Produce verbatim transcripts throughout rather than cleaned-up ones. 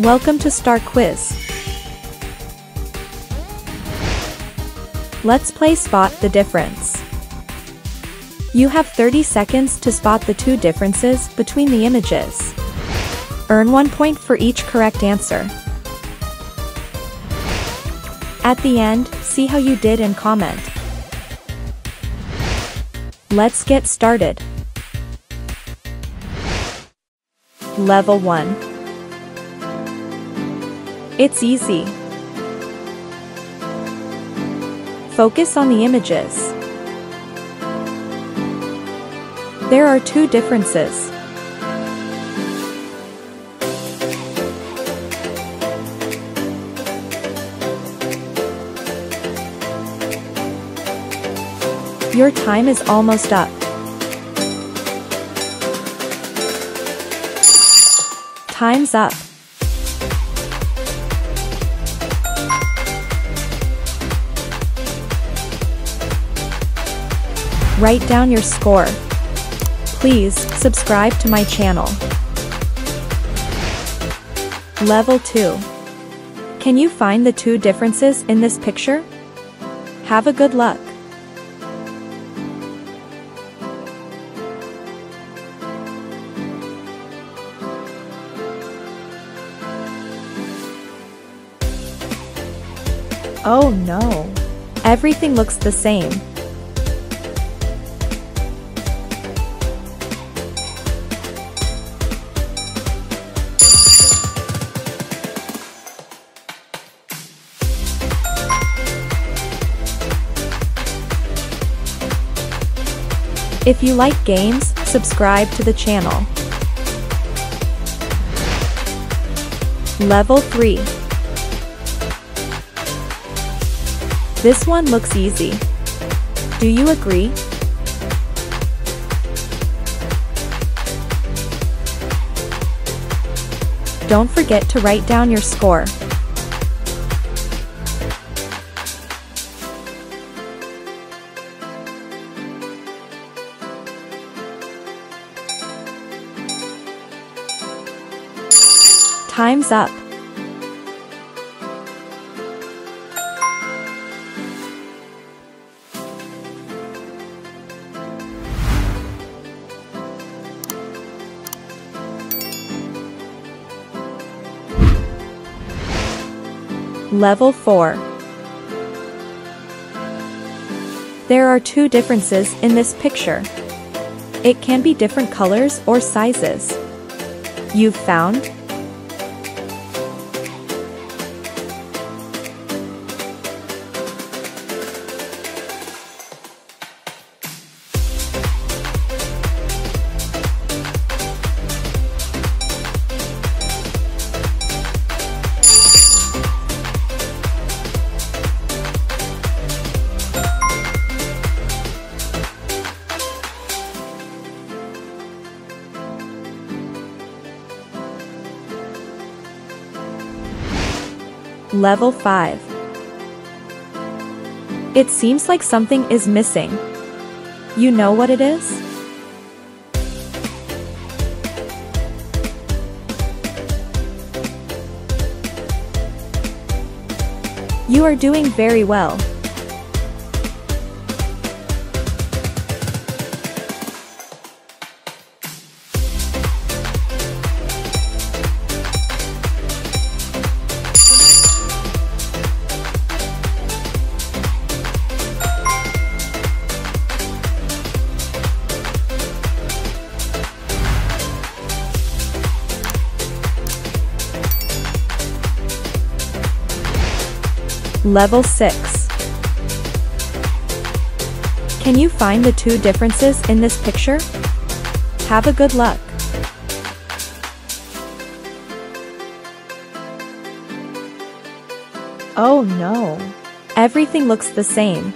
Welcome to Star Quiz. Let's play Spot the Difference. You have thirty seconds to spot the two differences between the images. Earn one point for each correct answer. At the end, see how you did and comment. Let's get started. Level one. It's easy. Focus on the images. There are two differences. Your time is almost up. Time's up. Write down your score. Please subscribe to my channel. Level two. Can you find the two differences in this picture? Have a good luck. Oh no! Everything looks the same. If you like games, subscribe to the channel. Level three. This one looks easy. Do you agree? Don't forget to write down your score. Time's up. Level four. There are two differences in this picture. It can be different colors or sizes. You've found Level five. It seems like something is missing. You know what it is? You are doing very well. Level six. Can you find the two differences in this picture? Have a good luck. Oh no! Everything looks the same.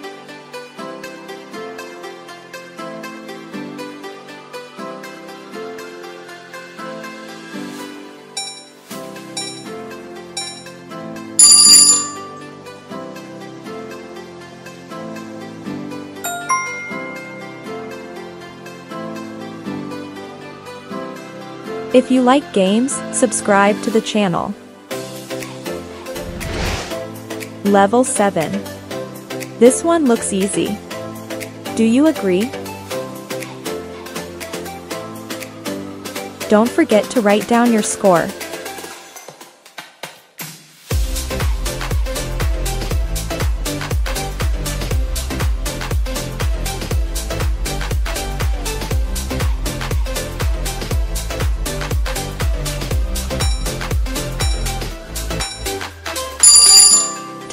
If you like games, subscribe to the channel. Level seven. This one looks easy. Do you agree? Don't forget to write down your score.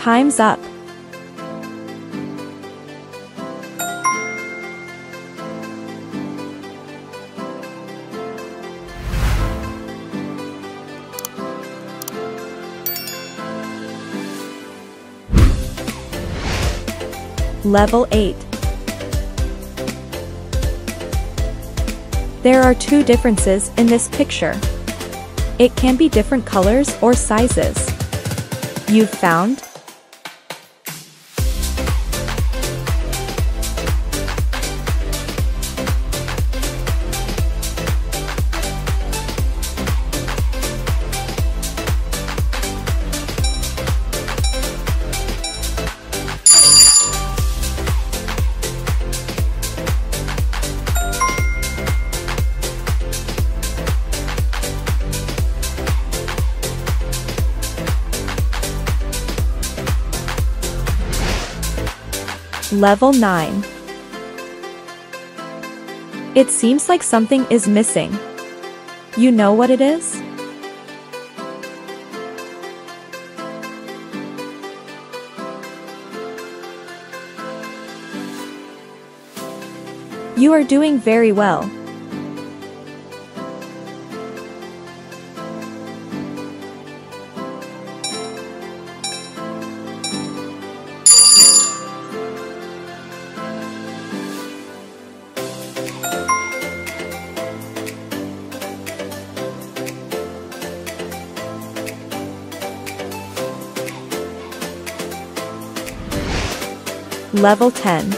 Time's up. Level eight. There are two differences in this picture. It can be different colors or sizes. You've found Level nine. It seems like something is missing. You know what it is? You are doing very well. Level ten.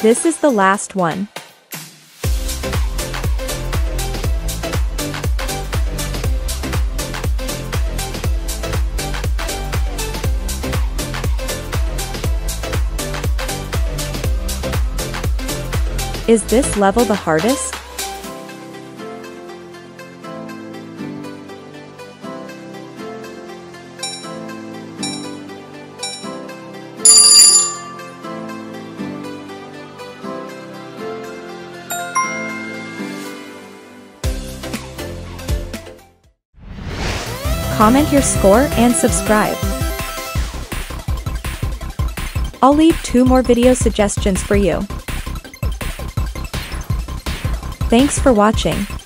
This is the last one. Is this level the hardest? Comment your score and subscribe. I'll leave two more video suggestions for you. Thanks for watching.